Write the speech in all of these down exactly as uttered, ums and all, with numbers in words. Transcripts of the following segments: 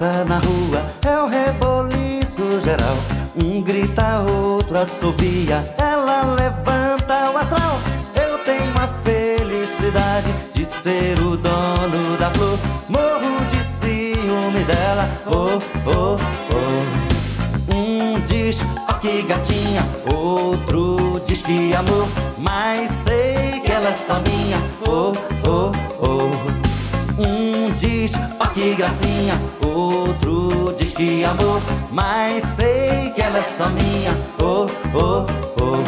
passa na rua é o reboliço geral. Um grita, outro assovia, ela levanta o astral. Eu tenho a felicidade de ser o dono da flor. Morro de ciúme dela, oh, oh, oh. Um diz, ó que gatinha, outro diz que amor, mas sei que ela é só minha, oh, oh, oh. Um diz, ó que gracinha, outro diz que amor, mas sei que ela é só minha, oh, oh, oh.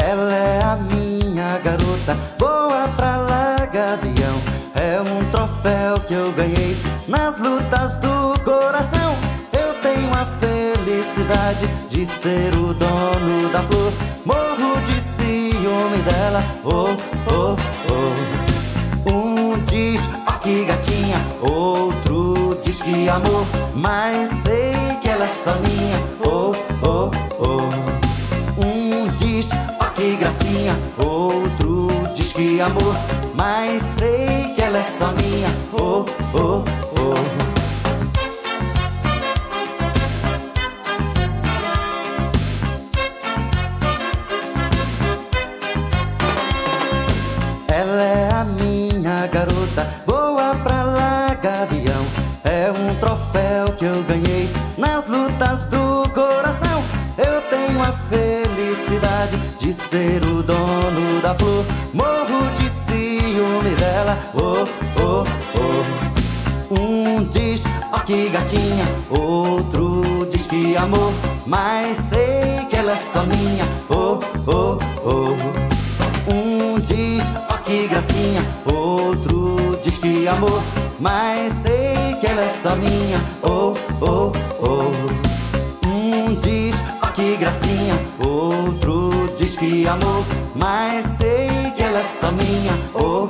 Ela é a minha garota, boa pra lá, gavião. É um troféu que eu ganhei nas lutas do coração. Eu tenho a fé de ser o dono da flor. Morro de ciúme dela, oh, oh, oh. Um diz, ó que gatinha, outro diz que amor, mas sei que ela é só minha, oh, oh, oh. Um diz, ó que gracinha, outro diz que amor, mas sei que ela é só minha, oh, oh, oh. Ela é a minha garota, boa pra lá, gavião. É um troféu que eu ganhei nas lutas do coração. Eu tenho a felicidade de ser o dono da flor. Morro de ciúme dela, oh, oh, oh. Um diz, ó que gatinha, outro diz que amor, mas sei que ela é só minha, oh, oh, oh. Um diz, que gracinha, outro diz que amor, mas sei que ela é só minha, oh, oh, oh. Um diz, ó que gracinha, outro diz que amor, mas sei que ela é só minha, oh,